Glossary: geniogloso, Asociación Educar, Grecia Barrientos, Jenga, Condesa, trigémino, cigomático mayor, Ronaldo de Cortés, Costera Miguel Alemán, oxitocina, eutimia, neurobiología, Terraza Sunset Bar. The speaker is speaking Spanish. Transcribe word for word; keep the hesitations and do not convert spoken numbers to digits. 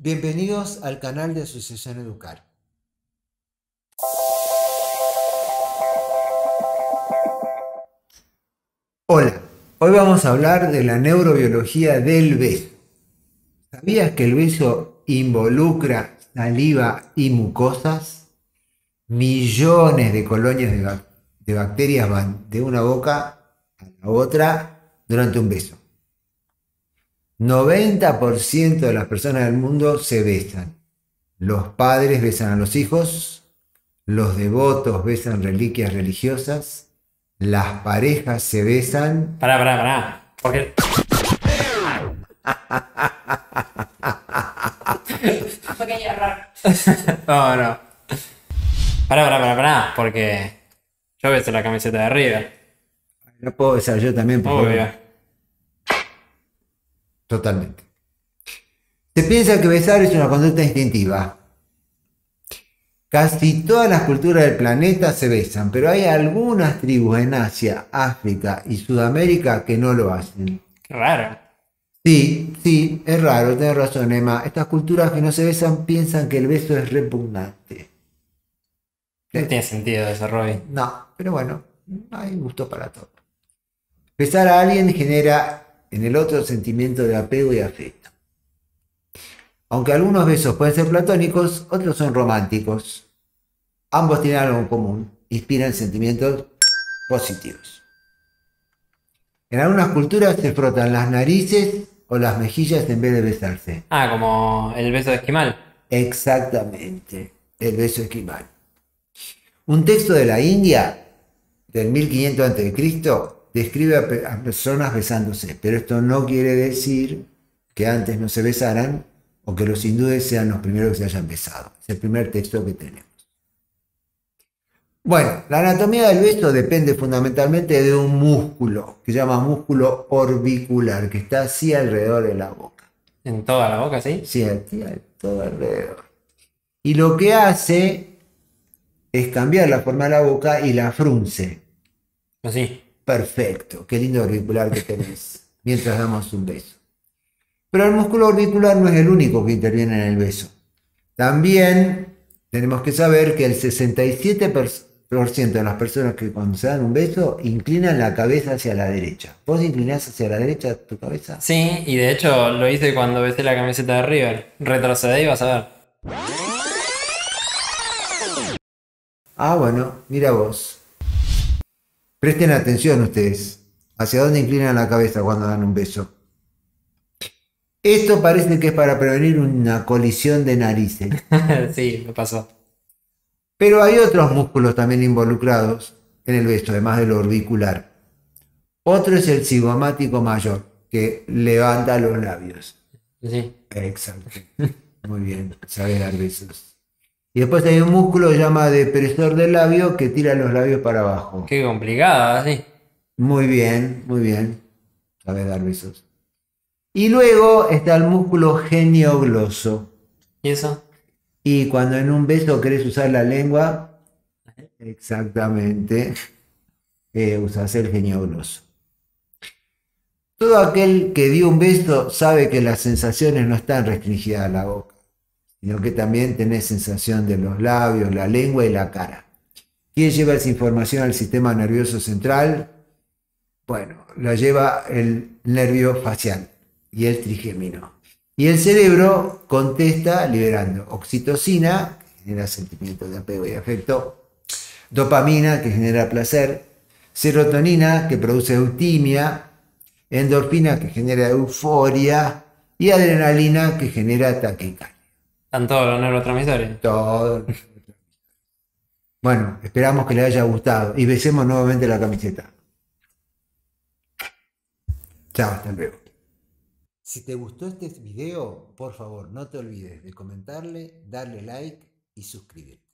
Bienvenidos al canal de Asociación Educar. Hola, hoy vamos a hablar de la neurobiología del beso. ¿Sabías que el beso involucra saliva y mucosas? Millones de colonias de, bac de bacterias van de una boca a la otra durante un beso. noventa por ciento de las personas del mundo se besan. Los padres besan a los hijos, los devotos besan reliquias religiosas, las parejas se besan... Pará, pará, pará. Porque... Pequeño error. No, no. Pará, pará, pará, pará. Porque yo beso la camiseta de arriba. No puedo besar yo también, por favor. Obvio. Totalmente. Se piensa que besar es una conducta instintiva. Casi todas las culturas del planeta se besan, pero hay algunas tribus en Asia, África y Sudamérica que no lo hacen. Qué raro. Sí, sí, es raro, tenés razón, Emma. Estas culturas que no se besan piensan que el beso es repugnante. No tiene sentido eso, Robin. No, pero bueno, hay gusto para todo. Besar a alguien genera en el otro sentimiento de apego y afecto. Aunque algunos besos pueden ser platónicos, otros son románticos. Ambos tienen algo en común, inspiran sentimientos positivos. En algunas culturas se frotan las narices o las mejillas en vez de besarse. Ah, como el beso esquimal. Exactamente, el beso esquimal. Un texto de la India, del mil quinientos antes de Cristo, describe a, a personas besándose, pero esto no quiere decir que antes no se besaran o que los hindúes sean los primeros que se hayan besado. Es el primer texto que tenemos. Bueno, la anatomía del beso depende fundamentalmente de un músculo que se llama músculo orbicular, que está así alrededor de la boca. ¿En toda la boca, sí? Sí, así, todo alrededor. Y lo que hace es cambiar la forma de la boca y la frunce. Así. Perfecto, qué lindo orbicular que tenés mientras damos un beso. Pero el músculo orbicular no es el único que interviene en el beso. También tenemos que saber que el sesenta y siete por ciento de las personas que cuando se dan un beso inclinan la cabeza hacia la derecha. ¿Vos inclinás hacia la derecha tu cabeza? Sí, y de hecho lo hice cuando besé la camiseta de River. Retrocedé y vas a ver. Ah, bueno, mira vos. Presten atención ustedes, hacia dónde inclinan la cabeza cuando dan un beso. Esto parece que es para prevenir una colisión de narices. Sí, me pasó. Pero hay otros músculos también involucrados en el beso, además de lo orbicular. Otro es el cigomático mayor, que levanta los labios. Sí. Exacto. Muy bien, sabe dar besos. Y después hay un músculo que se llama depresor del labio que tira los labios para abajo. Qué complicada, sí. Muy bien, muy bien. Sabes dar besos. Y luego está el músculo geniogloso. ¿Y eso? Y cuando en un beso querés usar la lengua, exactamente, eh, usás el geniogloso. Todo aquel que dio un beso sabe que las sensaciones no están restringidas a la boca, sino que también tenés sensación de los labios, la lengua y la cara. ¿Quién lleva esa información al sistema nervioso central? Bueno, la lleva el nervio facial y el trigémino. Y el cerebro contesta liberando oxitocina, que genera sentimientos de apego y afecto, dopamina, que genera placer, serotonina, que produce eutimia, endorfina, que genera euforia, y adrenalina, que genera taquicardia. ¿Están todos los neurotransmisores? Todos. Bueno, esperamos que les haya gustado. Y besemos nuevamente la camiseta. Chao, hasta luego. Si te gustó este video, por favor, no te olvides de comentarle, darle like y suscribirte.